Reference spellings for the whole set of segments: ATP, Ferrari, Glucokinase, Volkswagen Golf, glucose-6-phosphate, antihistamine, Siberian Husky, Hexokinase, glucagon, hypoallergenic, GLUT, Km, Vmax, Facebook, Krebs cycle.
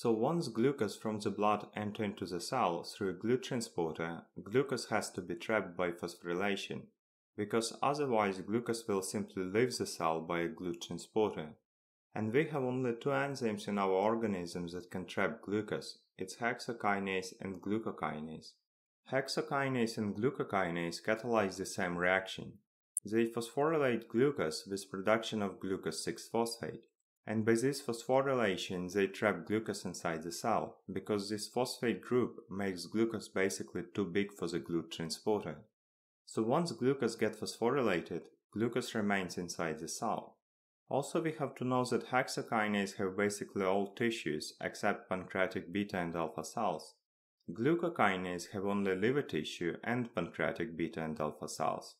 So once glucose from the blood enters into the cell through a GLUT transporter, glucose has to be trapped by phosphorylation, because otherwise glucose will simply leave the cell by a GLUT transporter. And we have only two enzymes in our organism that can trap glucose. It's hexokinase and glucokinase. Hexokinase and glucokinase catalyze the same reaction. They phosphorylate glucose with production of glucose-6-phosphate. And by this phosphorylation they trap glucose inside the cell, because this phosphate group makes glucose basically too big for the GLUT transporter. So once glucose gets phosphorylated, glucose remains inside the cell. Also, we have to know that hexokinase have basically all tissues except pancreatic beta and alpha cells. Glucokinase have only liver tissue and pancreatic beta and alpha cells.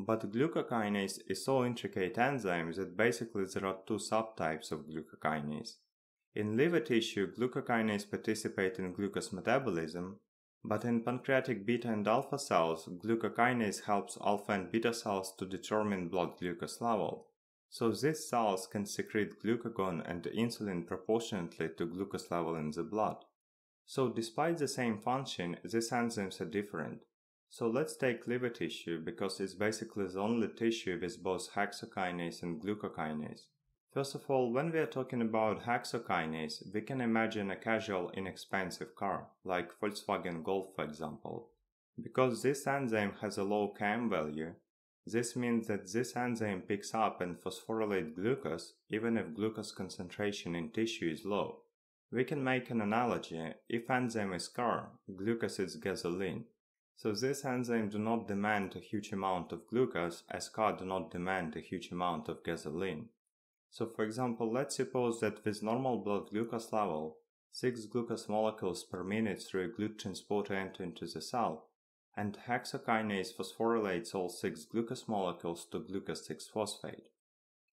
But glucokinase is so intricate enzyme that basically there are two subtypes of glucokinase. In liver tissue, glucokinase participate in glucose metabolism, but in pancreatic beta and alpha cells, glucokinase helps alpha and beta cells to determine blood glucose level. So these cells can secrete glucagon and insulin proportionately to glucose level in the blood. So despite the same function, these enzymes are different. So let's take liver tissue, because it's basically the only tissue with both hexokinase and glucokinase. First of all, when we are talking about hexokinase, we can imagine a casual, inexpensive car, like Volkswagen Golf for example. Because this enzyme has a low Km value, this means that this enzyme picks up and phosphorylates glucose, even if glucose concentration in tissue is low. We can make an analogy: if enzyme is car, glucose is gasoline. So this enzyme do not demand a huge amount of glucose, as car do not demand a huge amount of gasoline. So for example, let's suppose that with normal blood glucose level, 6 glucose molecules per minute through a GLUT transporter enter into the cell, and hexokinase phosphorylates all 6 glucose molecules to glucose-6-phosphate.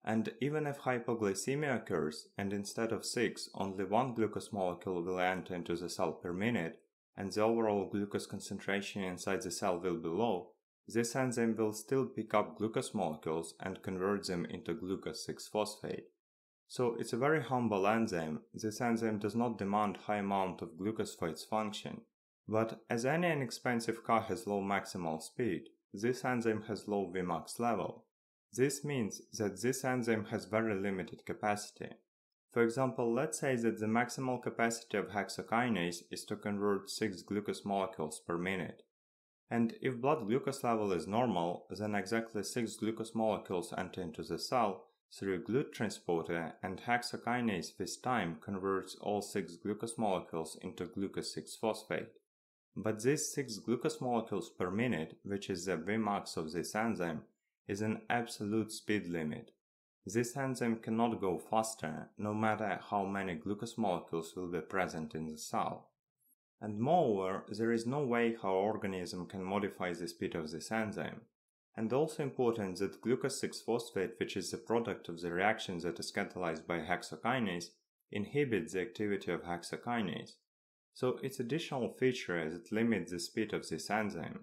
And even if hypoglycemia occurs, and instead of 6, only 1 glucose molecule will enter into the cell per minute, and the overall glucose concentration inside the cell will be low, this enzyme will still pick up glucose molecules and convert them into glucose-6-phosphate. So it's a very humble enzyme. This enzyme does not demand high amount of glucose for its function. But as any inexpensive car has low maximal speed, this enzyme has low Vmax level. This means that this enzyme has very limited capacity. For example, let's say that the maximal capacity of hexokinase is to convert 6 glucose molecules per minute. And if blood glucose level is normal, then exactly 6 glucose molecules enter into the cell through a GLUT transporter, and hexokinase with time converts all 6 glucose molecules into glucose-6-phosphate. But these 6 glucose molecules per minute, which is the Vmax of this enzyme, is an absolute speed limit. This enzyme cannot go faster, no matter how many glucose molecules will be present in the cell. And moreover, there is no way how organism can modify the speed of this enzyme. And also important that glucose-6-phosphate, which is the product of the reaction that is catalyzed by hexokinase, inhibits the activity of hexokinase. So it's additional feature that limits the speed of this enzyme.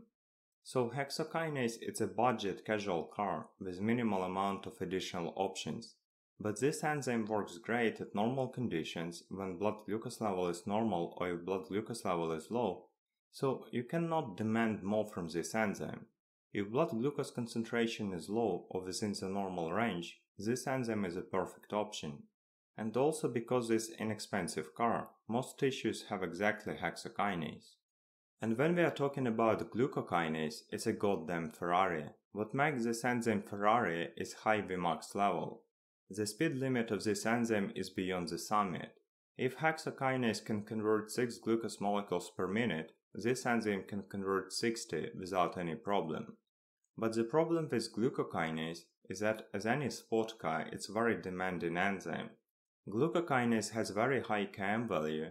So hexokinase is a budget casual car with minimal amount of additional options. But this enzyme works great at normal conditions when blood glucose level is normal or if blood glucose level is low. So you cannot demand more from this enzyme. If blood glucose concentration is low or within the normal range, this enzyme is a perfect option. And also because this inexpensive car, most tissues have exactly hexokinase. And when we are talking about glucokinase, it's a goddamn Ferrari. What makes this enzyme Ferrari is high Vmax level. The speed limit of this enzyme is beyond the summit. If hexokinase can convert 6 glucose molecules per minute, this enzyme can convert 60 without any problem. But the problem with glucokinase is that, as any sport car, it's a very demanding enzyme. Glucokinase has very high Km value.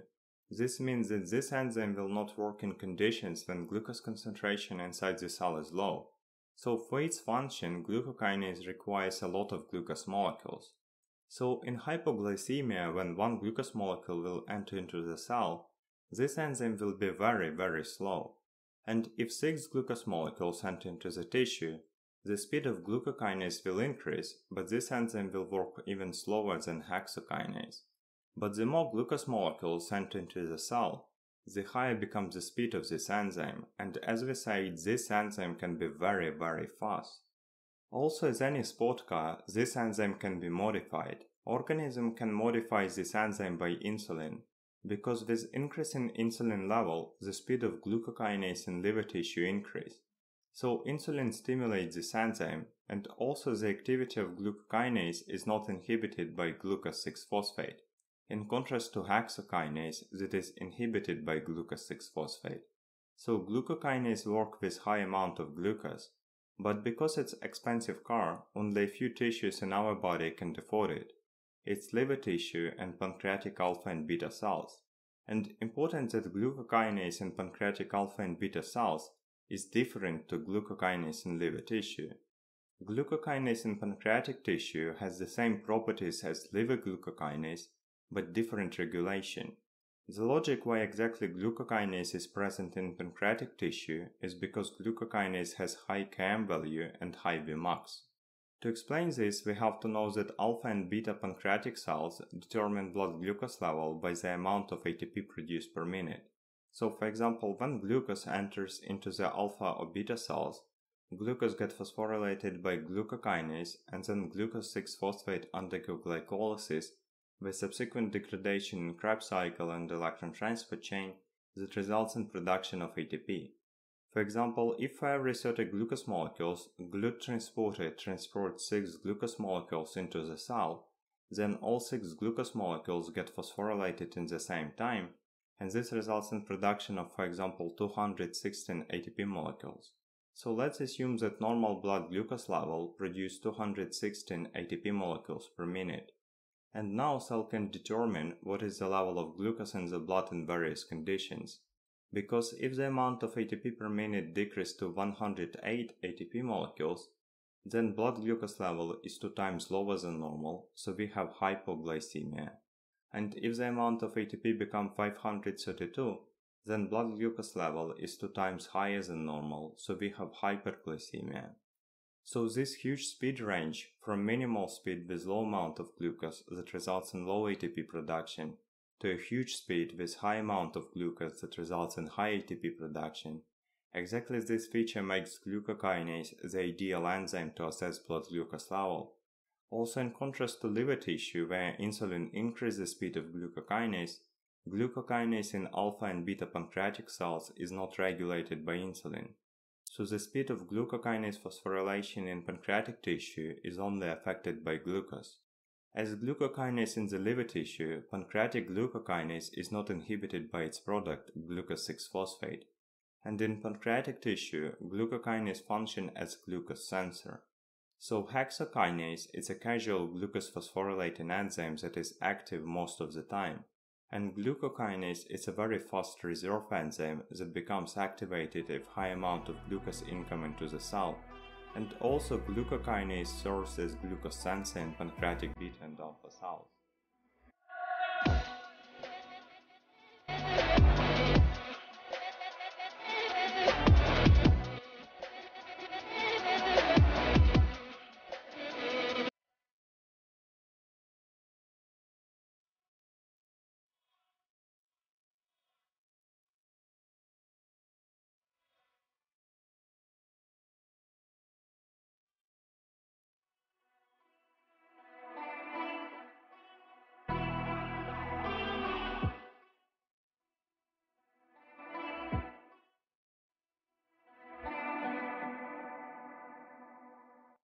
This means that this enzyme will not work in conditions when glucose concentration inside the cell is low. So for its function, glucokinase requires a lot of glucose molecules. So in hypoglycemia, when 1 glucose molecule will enter into the cell, this enzyme will be very slow. And if 6 glucose molecules enter into the tissue, the speed of glucokinase will increase, but this enzyme will work even slower than hexokinase. But the more glucose molecules sent into the cell, the higher becomes the speed of this enzyme, and as we said, this enzyme can be very, very fast. Also, as any sport car, this enzyme can be modified. Organism can modify this enzyme by insulin, because with increasing insulin level, the speed of glucokinase in liver tissue increase. So insulin stimulates this enzyme, and also the activity of glucokinase is not inhibited by glucose-6-phosphate. In contrast to hexokinase, that is inhibited by glucose-6-phosphate. So glucokinase works with high amount of glucose, but because it's expensive car, only a few tissues in our body can afford it. It's liver tissue and pancreatic alpha and beta cells. And important that glucokinase in pancreatic alpha and beta cells is different to glucokinase in liver tissue. Glucokinase in pancreatic tissue has the same properties as liver glucokinase, but different regulation. The logic why exactly glucokinase is present in pancreatic tissue is because glucokinase has high Km value and high Vmax. To explain this, we have to know that alpha and beta pancreatic cells determine blood glucose level by the amount of ATP produced per minute. So, for example, when glucose enters into the alpha or beta cells, glucose gets phosphorylated by glucokinase, and then glucose-6-phosphate undergoes glycolysis, with subsequent degradation in Krebs cycle and electron transfer chain that results in production of ATP. For example, if for every 30 glucose molecules, GLUT transporter transports 6 glucose molecules into the cell, then all 6 glucose molecules get phosphorylated in the same time, and this results in production of, for example, 216 ATP molecules. So let's assume that normal blood glucose level produces 216 ATP molecules per minute. And now cell can determine what is the level of glucose in the blood in various conditions. Because if the amount of ATP per minute decreases to 108 ATP molecules, then blood glucose level is 2 times lower than normal, so we have hypoglycemia. And if the amount of ATP becomes 532, then blood glucose level is 2 times higher than normal, so we have hyperglycemia. So this huge speed range, from minimal speed with low amount of glucose that results in low ATP production, to a huge speed with high amount of glucose that results in high ATP production, exactly this feature makes glucokinase the ideal enzyme to assess blood glucose level. Also, in contrast to liver tissue, where insulin increases the speed of glucokinase, glucokinase in alpha and beta pancreatic cells is not regulated by insulin. So the speed of glucokinase phosphorylation in pancreatic tissue is only affected by glucose. As glucokinase in the liver tissue, pancreatic glucokinase is not inhibited by its product, glucose-6-phosphate. And in pancreatic tissue, glucokinase functions as glucose sensor. So hexokinase is a casual glucose phosphorylating enzyme that is active most of the time. And glucokinase is a very fast reserve enzyme that becomes activated if high amount of glucose income into the cell. And also glucokinase serves as glucose sensor in pancreatic beta and alpha cells.